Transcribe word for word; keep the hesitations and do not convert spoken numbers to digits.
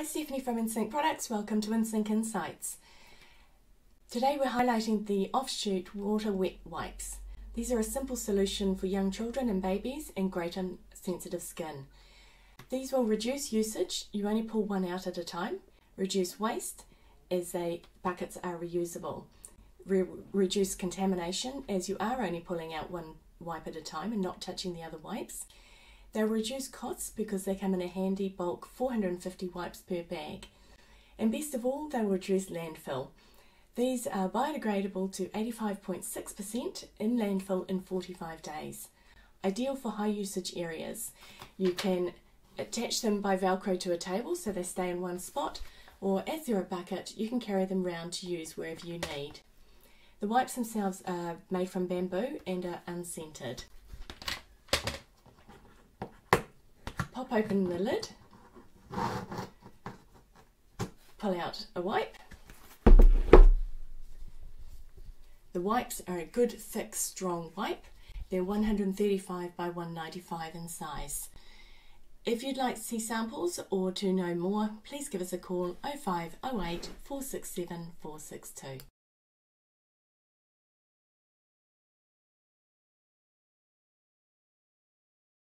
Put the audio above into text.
Hi, Stephanie from Insinc Products. Welcome to Insinc Insights. Today we're highlighting the offshoot water wet wipes. These are a simple solution for young children and babies and greater sensitive skin. These will reduce usage. You only pull one out at a time, reduce waste as the buckets are reusable, Re reduce contamination as you are only pulling out one wipe at a time and not touching the other wipes. They'll reduce costs because they come in a handy bulk four hundred and fifty wipes per bag. And best of all, they'll reduce landfill. These are biodegradable to eighty-five point six percent in landfill in forty-five days. Ideal for high usage areas. You can attach them by Velcro to a table so they stay in one spot, or as they're a bucket, you can carry them round to use wherever you need. The wipes themselves are made from bamboo and are unscented. Pop open the lid, pull out a wipe. The wipes are a good, thick, strong wipe. They're one hundred and thirty-five by one hundred and ninety-five in size. If you'd like to see samples or to know more, please give us a call oh five oh eight, four six seven, four six two.